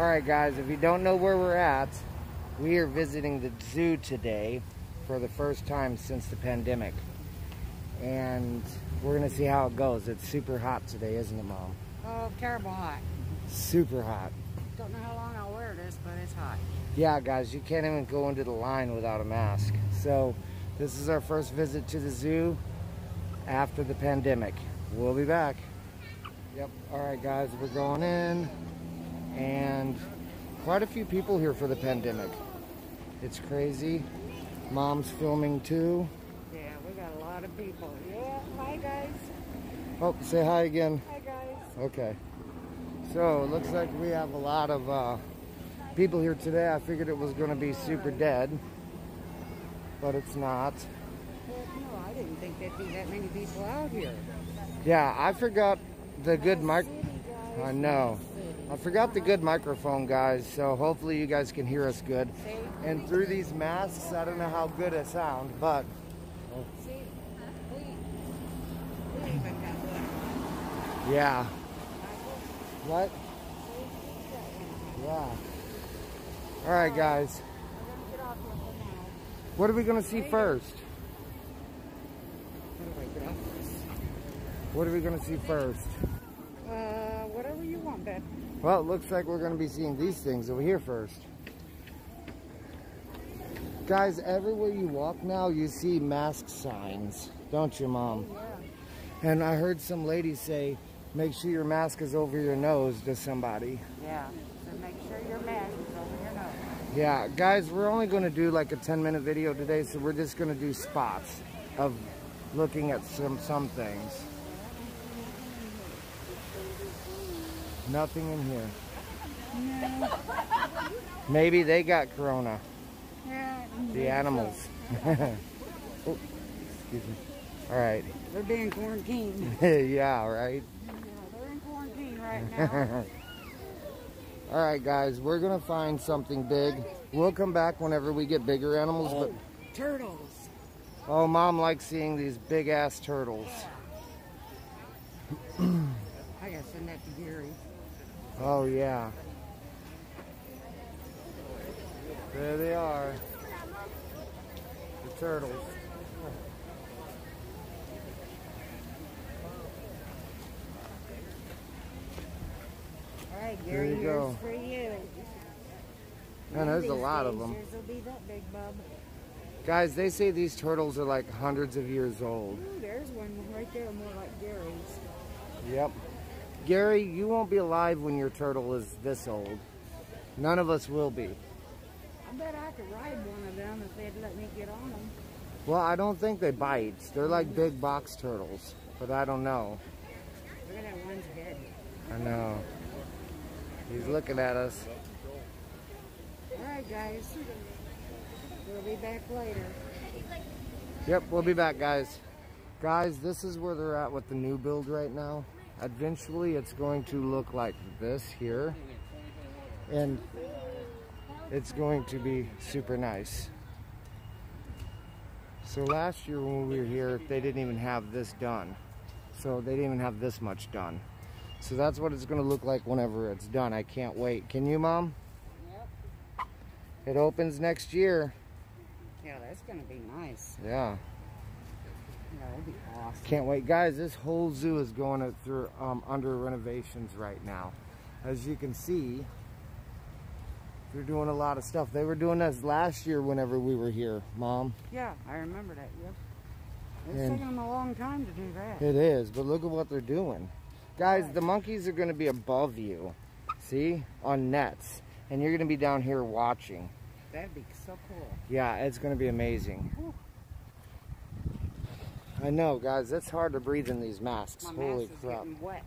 Alright guys, if you don't know where we're at, we are visiting the zoo today for the first time since the pandemic. And we're going to see how it goes. It's super hot today, isn't it, Mom? Oh, terrible hot. Super hot. Don't know how long I'll wear this, but it's hot. Yeah, guys, you can't even go into the line without a mask. So, this is our first visit to the zoo after the pandemic. We'll be back. Yep, alright guys, we're going in. And quite a few people here for the pandemic. It's crazy. Mom's filming too. Yeah, we got a lot of people. Yeah, hi guys. Oh, say hi again. Hi guys. Okay. So, it looks like we have a lot of people here today. I figured it was going to be super dead, but it's not. No, I didn't think there'd be that many people out here. Yeah, I forgot the good mic. I know. I forgot the good microphone, guys, so hopefully you guys can hear us good. And through these masks, I don't know how good it sounds, but... Oh. Yeah. What? Yeah. Alright, guys. What are we going to see first? What are we going to see first? Whatever you want, Dad. Well, it looks like we're going to be seeing these things over here first. Guys, everywhere you walk now, you see mask signs, don't you, Mom? Oh, yeah. And I heard some lady say, make sure your mask is over your nose to somebody. Yeah, so make sure your mask is over your nose. Yeah, guys, we're only going to do like a 10-minute video today, so we're just going to do spots of looking at some things. Nothing in here. No. Maybe they got corona. Yeah, the animals. Oh, excuse me. All right. They're being quarantined. Yeah, right? Yeah, they're in quarantine right now. All right, guys. We're going to find something big. We'll come back whenever we get bigger animals. Oh, but... turtles. Oh, Mom likes seeing these big-ass turtles. Yeah. I got to send that to Gary. Oh, yeah. There they are. The turtles. All right, Gary, there you go. For you. Man, there's a lot of them. Will be that big, bub. Guys, they say these turtles are like hundreds of years old. Ooh, there's one right there, more like Gary's. Yep. Gary, you won't be alive when your turtle is this old. None of us will be. I bet I could ride one of them if they'd let me get on them. Well, I don't think they bite. They're like big box turtles, but I don't know. Look at that one's head. I know. He's looking at us. All right, guys. We'll be back later. Yep, we'll be back, guys. Guys, this is where they're at with the new build right now. Eventually, it's going to look like this here, and it's going to be super nice. So last year when we were here, they didn't even have this done. So they didn't even have this much done. So that's what it's going to look like whenever it's done. I can't wait. Can you, Mom? Yep. It opens next year. Yeah, that's going to be nice. Yeah. Yeah, that'd be awesome. Can't wait. Guys, this whole zoo is going through under renovations right now. As you can see, they're doing a lot of stuff. They were doing this last year whenever we were here, Mom. Yeah, I remember that. Yep. It's taking them a long time to do that. It is, but look at what they're doing. Guys, right. The monkeys are going to be above you, see, on nets. And you're going to be down here watching. That'd be so cool. Yeah, it's going to be amazing. Woo. I know, guys. It's hard to breathe in these masks. My holy mask is crap! Getting wet.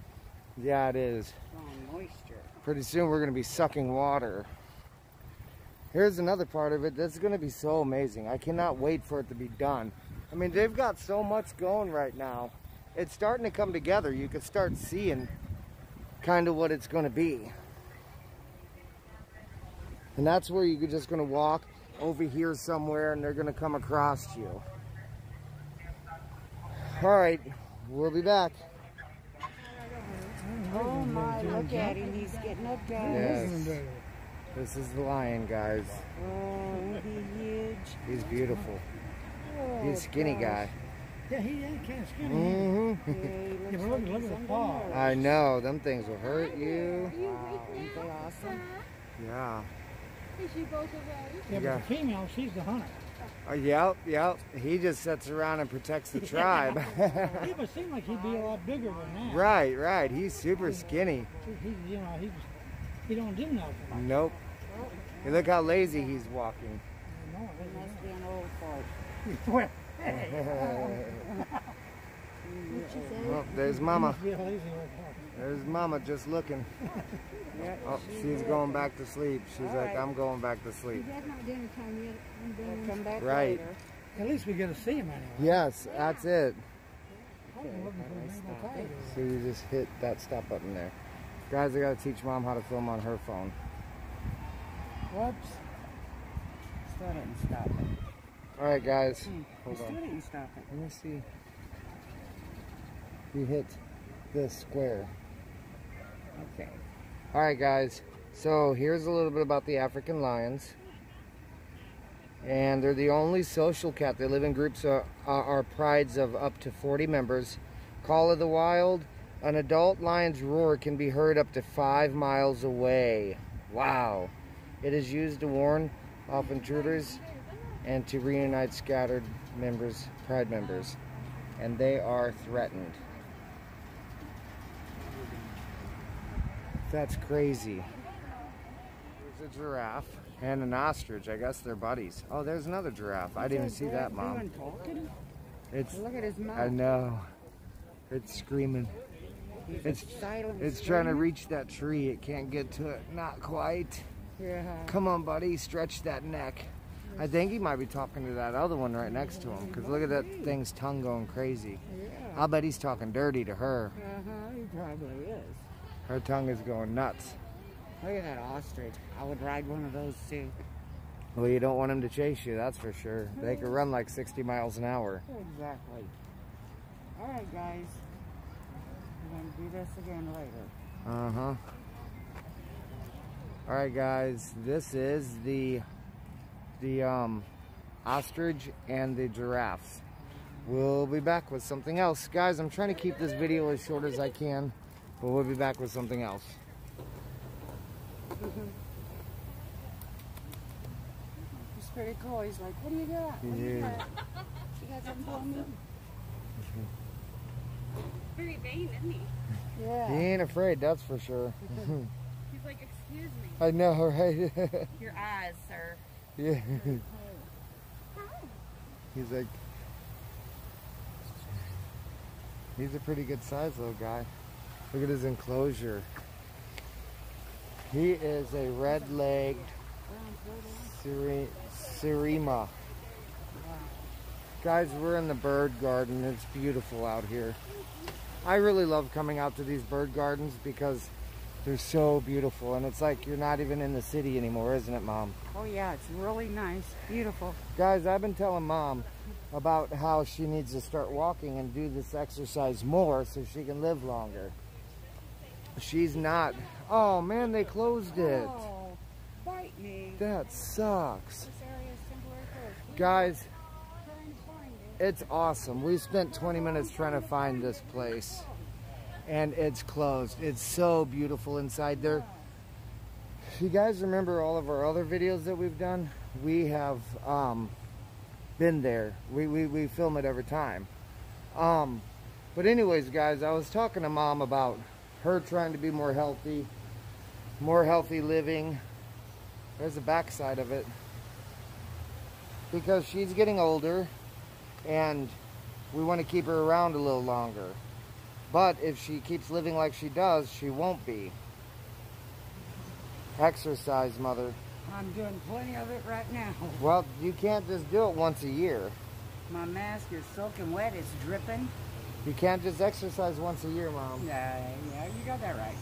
Yeah, it is. Moisture. Pretty soon we're gonna be sucking water. Here's another part of it. That's gonna be so amazing. I cannot wait for it to be done. I mean, they've got so much going right now. It's starting to come together. You can start seeing kind of what it's gonna be. And that's where you're just gonna walk over here somewhere, and they're gonna come across you. All right, we'll be back. Oh my, look at him, he's getting up there. Yes. This is the lion, guys. Oh, he's huge. He's beautiful. Oh, he's a skinny guy. Yeah, he ain't kind of skinny. Mm-hmm. Yeah, yeah, like look at the paw. I know, them things will hurt you. Aren't they awesome? Yeah. Is she both away? Yeah, but the female, she's the hunter. Oh, yep, yep. He just sits around and protects the tribe. He would seem like he'd be a lot bigger than that. Right, right. He's super skinny. He, you know, he don't do nothing. Nope. And look how lazy he's walking. No, he must be an old folk. Oh, there's Mama. There's Mama just looking. Oh, she's going back to sleep. She's like, I'm going back to sleep. That's not dinner time yet. We'll come back later. At least we get to see him anyway. Yes, that's it. So you just hit that stop button there. Guys, I gotta teach Mom how to film on her phone. Whoops. Still didn't stop it. Alright, guys. Hold on. Still didn't stop it. Let me see. You hit this square. Okay. All right, guys. So here's a little bit about the African lions. And they're the only social cat. They live in groups or are prides of up to 40 members. Call of the wild. An adult lion's roar can be heard up to 5 miles away. Wow. It is used to warn off intruders and to reunite scattered members, pride members. And they are threatened. That's crazy. There's a giraffe and an ostrich. I guess they're buddies. Oh, there's another giraffe. I didn't see that, Mom. It's, look at his mouth. I know. It's screaming. It's trying to reach that tree. It can't get to it. Not quite. Yeah. Come on, buddy. Stretch that neck. I think he might be talking to that other one right next to him. Because look at that thing's tongue going crazy. Yeah. I bet he's talking dirty to her. Uh-huh. He probably is. Her tongue is going nuts. Look at that ostrich. I would ride one of those too. Well, you don't want them to chase you, that's for sure. They could run like 60 miles an hour. Exactly. All right, guys. We're going to do this again later. Uh-huh. All right, guys. This is the ostrich and the giraffes. We'll be back with something else. Guys, I'm trying to keep this video as short as I can. But we'll be back with something else. He's pretty cool. He's like, what do you got? What do you got? You got something for me? Very vain, isn't he? Yeah. He ain't afraid, that's for sure. He's like, excuse me. I know, right? Your eyes, sir. Yeah. He's like, he's a pretty good size little guy. Look at his enclosure. He is a red-legged Sirima. Guys, we're in the bird garden. It's beautiful out here. I really love coming out to these bird gardens because they're so beautiful. And it's like you're not even in the city anymore, isn't it, Mom? Oh, yeah. It's really nice. Beautiful. Guys, I've been telling Mom about how she needs to start walking and do this exercise more so she can live longer. She's not. Oh man, they closed it. Oh, bite me. That sucks. This area is temporary. Guys, it's awesome. We spent 20 minutes trying to find this place and it's closed. It's so beautiful inside there. If you guys remember all of our other videos that we've done, we have been there. We film it every time. But anyways, guys, I was talking to Mom about her trying to be more healthy living. There's the backside of it. Because she's getting older and we want to keep her around a little longer. But if she keeps living like she does, she won't be. Exercise, Mother. I'm doing plenty of it right now. Well, you can't just do it once a year. My mask is soaking wet, it's dripping. You can't just exercise once a year, Mom. Yeah, you got that right.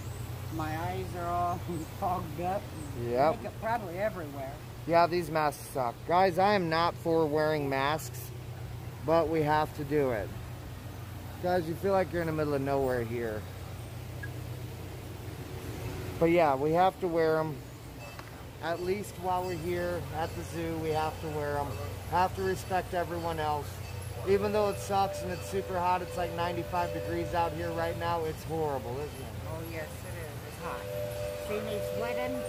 My eyes are all fogged up. Yep. Makeup probably everywhere. Yeah, these masks suck. Guys, I am not for wearing masks, but we have to do it. Guys, you feel like you're in the middle of nowhere here. But yeah, we have to wear them. At least while we're here at the zoo, we have to wear them. Have to respect everyone else. Even though it sucks and it's super hot, it's like 95 degrees out here right now. It's horrible, isn't it? Oh yes, it is. It's hot. See me sweating.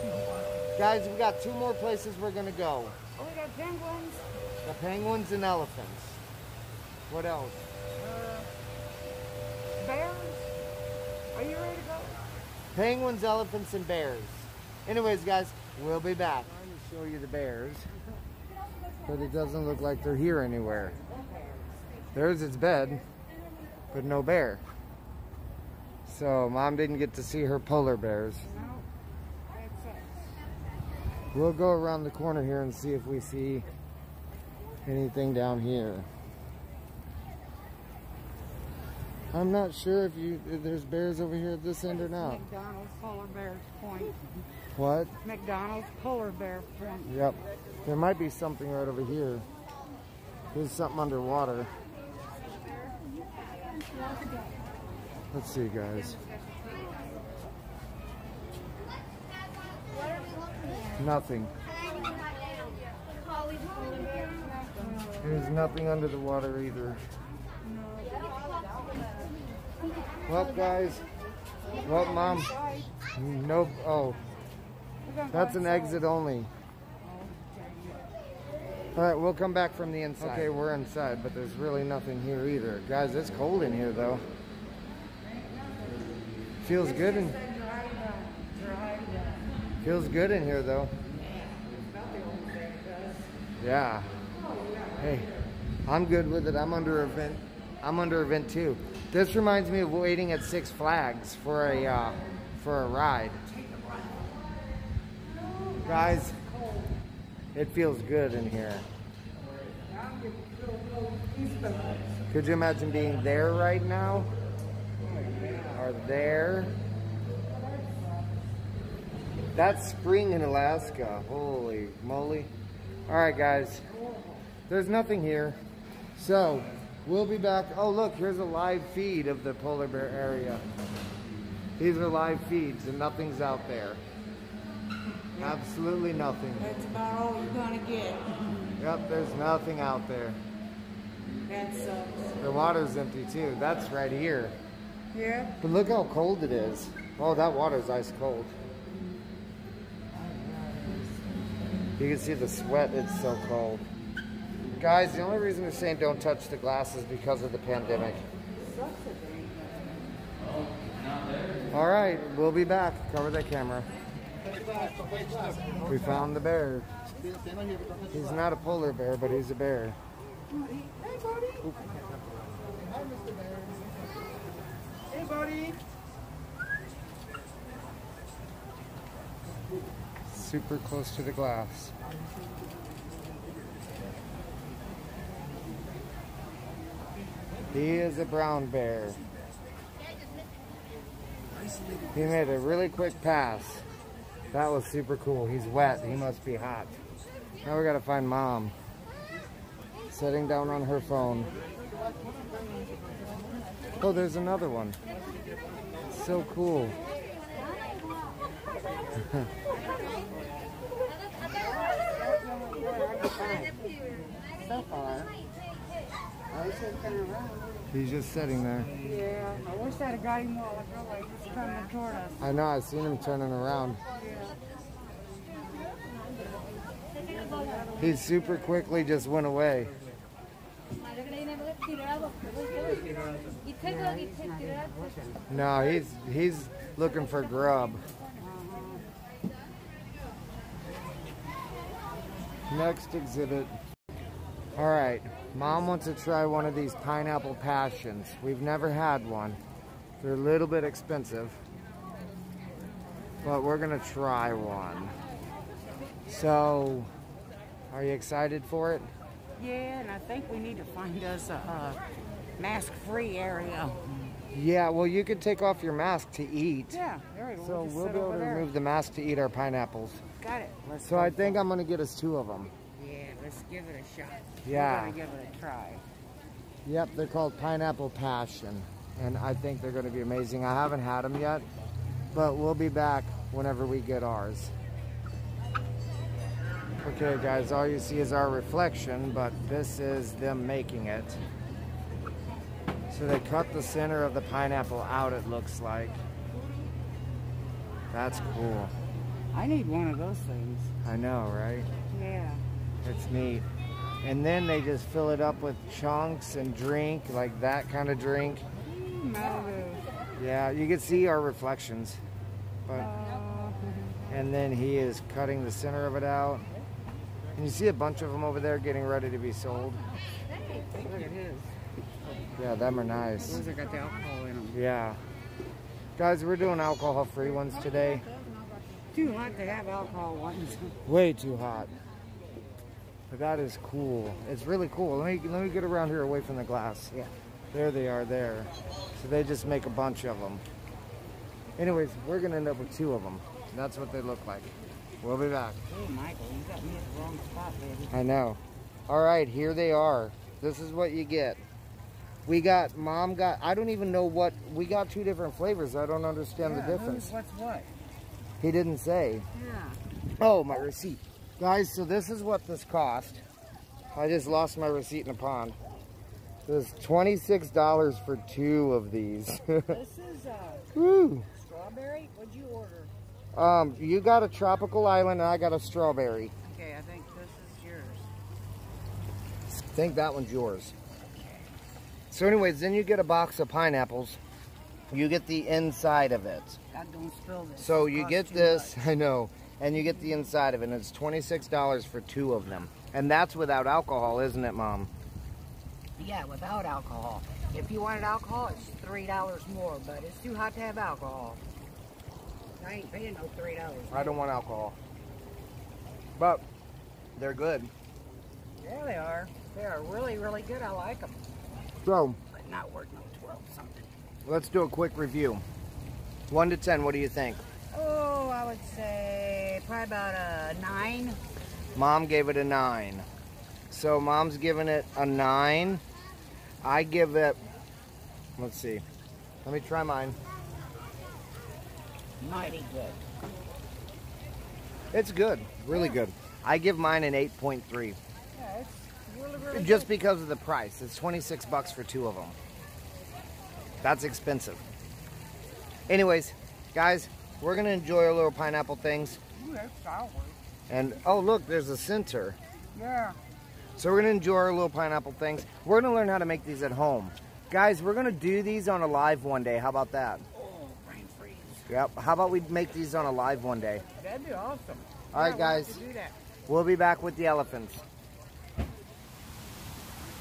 Guys, we got two more places we're gonna go. Oh, we got penguins. The penguins and elephants. What else? Bears. Are you ready to go? Penguins, elephants, and bears. Anyways, guys, we'll be back. I'm trying to show you the bears, but it doesn't look like they're here anywhere. There's its bed, but no bear. So Mom didn't get to see her polar bears. No, that's it. We'll go around the corner here and see if we see anything down here. I'm not sure if there's bears over here at this end or not. McDonald's polar bear point. What? McDonald's polar bear print. Yep. There might be something right over here. There's something underwater. Let's see, guys. Nothing. There's nothing under the water either. Well, guys. Well, Mom. Nope. Oh. That's an exit only. All right, we'll come back from the inside. Okay, we're inside, but there's really nothing here either. Guys, it's cold in here, though. Feels good in... Feels good in here, though. Yeah. Hey, I'm good with it. I'm under a vent. I'm under a vent, too. This reminds me of waiting at Six Flags for a ride. Guys... It feels good in here. Could you imagine being there right now? Or there? That's spring in Alaska. Holy moly. Alright, guys. There's nothing here. So, we'll be back. Oh, look. Here's a live feed of the polar bear area. These are live feeds and nothing's out there. Absolutely nothing. That's about all you're going to get. Yep, there's nothing out there. That sucks. The water's empty too. That's right here. Yeah. But look how cold it is. Oh, that water's ice cold. You can see the sweat. It's so cold. Guys, the only reason we're saying don't touch the glass is because of the pandemic. All right, we'll be back. Cover that camera. We found the bear. He's not a polar bear, but he's a bear. Hey, buddy. Oop. Hi, Mr. Bear. Hey, buddy. Super close to the glass. He is a brown bear. He made a really quick pass. That was super cool. He's wet. He must be hot. Now we gotta find Mom. Sitting down on her phone. Oh, there's another one. So cool. So far. He's just sitting there. Yeah, I wish I'd have got him while I felt like he's coming toward us. I know, I've seen him turning around. Yeah. He super quickly just went away. No, he's looking for grub. Next exhibit. All right, Mom wants to try one of these pineapple passions. We've never had one. They're a little bit expensive, but we're gonna try one. So, are you excited for it? Yeah, and I think we need to find us a mask-free area. Yeah, well, you could take off your mask to eat. Yeah, there we go. So we'll be able to remove the mask to eat our pineapples. Got it. So I think I'm gonna get us 2 of them. Let's give it a shot. Yeah. We're gonna give it a try. Yep, they're called Pineapple Passion, and I think they're gonna be amazing. I haven't had them yet, but we'll be back. whenever we get ours. Okay guys, all you see is our reflection, but this is them making it. So they cut the center of the pineapple out, it looks like. That's cool. I need one of those things. I know, right? Yeah. It's neat. And then they just fill it up with chunks and drink, like that kind of drink. Malibu. Yeah, you can see our reflections. But, and then he is cutting the center of it out. And you see a bunch of them over there getting ready to be sold. Look at his. Yeah, them are nice. The ones that got the alcohol in them. Yeah. Guys, we're doing alcohol-free ones today. Too hot to have alcohol ones. Way too hot. But that is cool. It's really cool. Let me get around here away from the glass. Yeah. There they are there. So they just make a bunch of them. Anyways, we're going to end up with 2 of them. That's what they look like. We'll be back. Hey, Michael, you got me at the wrong spot, baby. I know. All right, here they are. This is what you get. We got, Mom got, I don't even know what, we got 2 different flavors. I don't understand the difference. Who's, what's what? He didn't say. Yeah. Oh, my receipt. Guys, so this is what this cost. I just lost my receipt in a pond. This is $26 for 2 of these. This is woo. Strawberry? What'd you order? You got a tropical island and I got a strawberry. Okay, I think this is yours. I think that one's yours. So anyways, then you get a box of pineapples. You get the inside of it. God, don't spill this. So you get this, I know, and you get the inside of it. And it's $26 for 2 of them. And that's without alcohol, isn't it, Mom? Yeah, without alcohol. If you wanted alcohol, it's $3 more, but it's too hot to have alcohol. I ain't paying no $3. I don't want alcohol. But they're good. Yeah, they are. They are really, really good. I like them. So, but not worth no 12 something. Let's do a quick review. 1 to 10, what do you think? Oh, I would say probably about a 9. Mom gave it a 9. So Mom's giving it a 9. I give it, let's see. Let me try mine. Mighty good. It's good, really good. I give mine an 8.3. Yeah, it's really, really just good. Because of the price. It's 26 bucks for 2 of them. That's expensive. Anyways, guys, we're gonna enjoy our little pineapple things. Ooh, that's sour. And oh look, there's a center. Yeah. So we're gonna enjoy our little pineapple things. We're gonna learn how to make these at home. Guys, we're gonna do these on a live one day. How about that? Oh, brain freeze. Yep, how about we make these on a live one day? That'd be awesome. All right, guys, we'll be back with the elephants.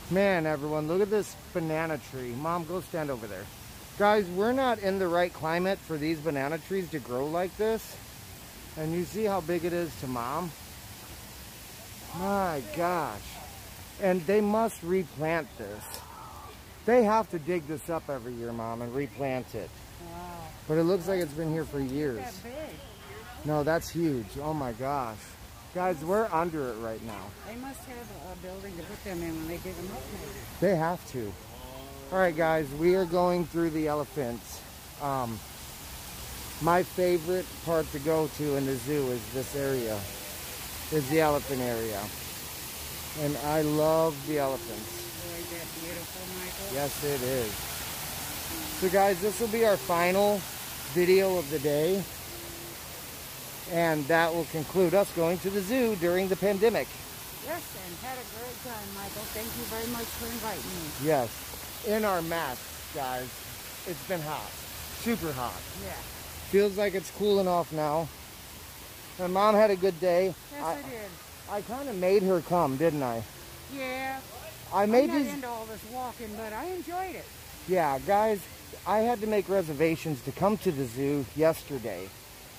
Man, everyone, look at this banana tree. Mom, go stand over there. Guys, we're not in the right climate for these banana trees to grow like this. And you see how big it is to Mom? My gosh. And they must replant this. They have to dig this up every year, Mom, and replant it. Wow. But it looks like it's been here for years. That big. No, that's huge. Oh my gosh. Guys, we're under it right now. They must have a building to put them in when they dig them up. They have to. All right, guys, we are going through the elephants. My favorite part to go to in the zoo is this area, is the elephant area. And I love the elephants. Boy, is that beautiful, Michael? Yes, it is. So, guys, this will be our final video of the day. And that will conclude us going to the zoo during the pandemic. Yes, and had a great time, Michael. Thank you very much for inviting me. Yes. In our masks, guys. It's been hot. Super hot. Yeah. Feels like it's cooling off now. And Mom had a good day. Yes, I did. I kind of made her come, didn't I? Yeah. I'm not into all this walking, but I enjoyed it. Yeah, guys, I had to make reservations to come to the zoo yesterday.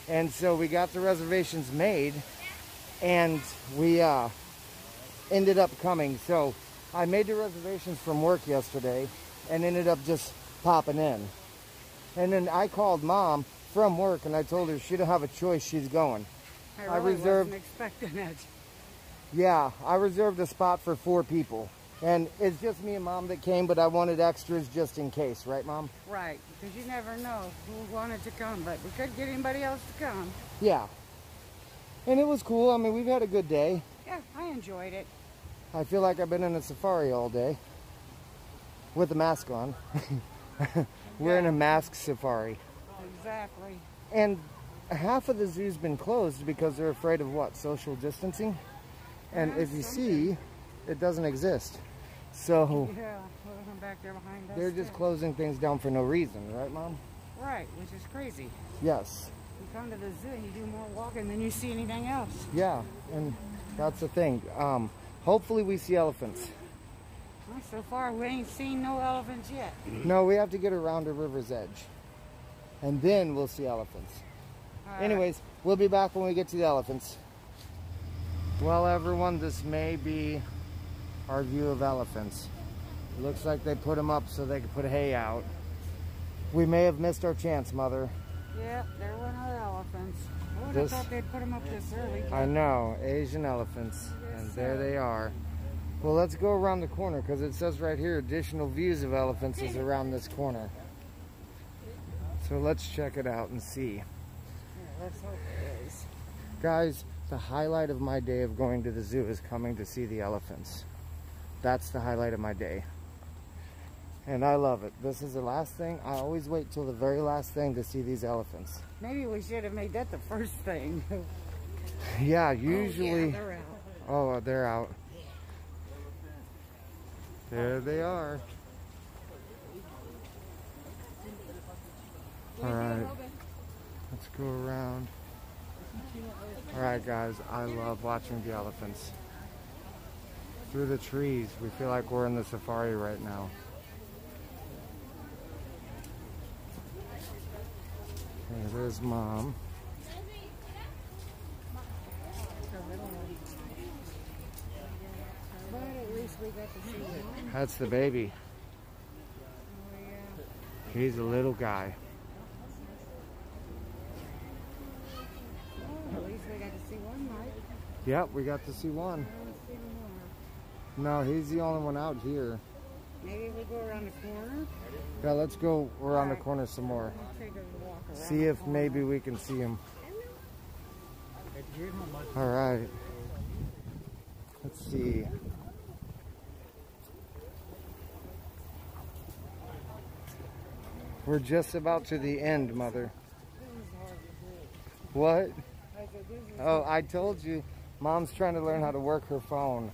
And so we got the reservations made and we ended up coming. So I made the reservations from work yesterday and ended up just popping in. And then I called Mom from work and I told her she didn't have a choice, she's going. I really wasn't expecting it. Yeah, I reserved a spot for 4 people. And it's just me and Mom that came, but I wanted extras just in case, right, Mom? Right, because you never know who wanted to come, but we couldn't get anybody else to come. Yeah. And it was cool. I mean, we've had a good day. Yeah, I enjoyed it. I feel like I've been in a safari all day with a mask on. Okay. We're in a mask safari. Exactly. And half of the zoo's been closed because they're afraid of what? Social distancing? And as you see, it doesn't exist. So yeah, well, back there behind us, they're just closing things down for no reason, right, Mom? Right, which is crazy. Yes. You come to the zoo and you do more walking than you see anything else. Yeah, and that's the thing. Hopefully we see elephants. Well, so far we ain't seen no elephants yet. No, we have to get around to River's Edge. And then we'll see elephants. Anyways, we'll be back when we get to the elephants. Well, everyone, this may be our view of elephants. It looks like they put them up so they could put hay out. We may have missed our chance, Mother. Yep, they're one of the elephants. I would have thought they'd put them up this early. I know, Asian elephants, and there they are. Well, let's go around the corner, because it says right here, additional views of elephants is around this corner. So let's check it out and see. Yeah, let's hope it is. Guys, the highlight of my day of going to the zoo is coming to see the elephants. That's the highlight of my day. And I love it. This is the last thing. I always wait till the very last thing to see these elephants. Maybe we should have made that the first thing. Yeah, usually. Oh, yeah, they're out. Oh, they're out. There they are. All right. Let's go around. All right, guys. I love watching the elephants. Through the trees, we feel like we're in the safari right now. And there's Mom. But at least we got to see it. That's the baby. Oh, yeah. He's a little guy. Oh, at least we got to see one, Mike. Yep, we got to see one. No, he's the only one out here. Maybe we go around the corner? Yeah, let's go around the corner some more. See if maybe we can see him. All right. Let's see. We're just about to the end, Mother. What? Oh, I told you. Mom's trying to learn how to work her phone.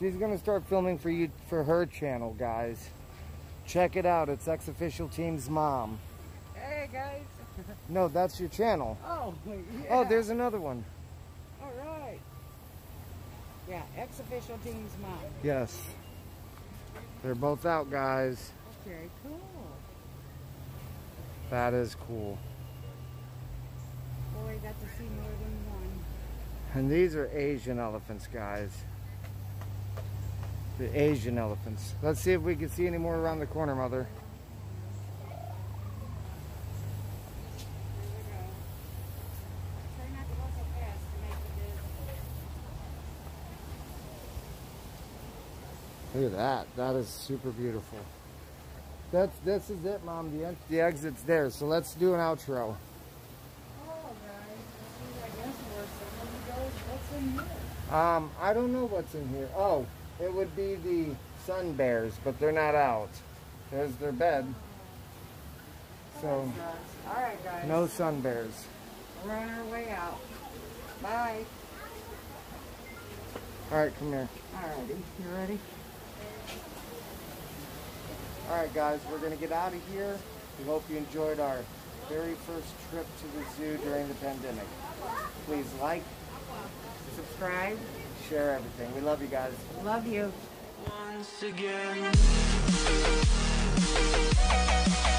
She's gonna start filming for you for her channel, guys. Check it out. It's ex-official team's mom. Hey guys. No, that's your channel. Oh, yeah. Oh, there's another one. All right. Yeah, ex-official team's mom. Yes. They're both out, guys. Okay, cool. That is cool. Boy, got to see more than one. And these are Asian elephants, guys. The Asian elephants. Let's see if we can see any more around the corner, Mother. Here we go. Try not to go so fast to make it busy. Look at that. That is super beautiful. This is it, Mom. The exit's there. So let's do an outro. I don't know what's in here. Oh, it would be the sun bears, but they're not out. There's their bed. So, all right, guys. No sun bears. We're on our way out. Bye. All right, come here. All righty. You ready? All right, guys. We're going to get out of here. We hope you enjoyed our very first trip to the zoo during the pandemic. Please like, subscribe, share everything. We love you guys. Love you. Once again.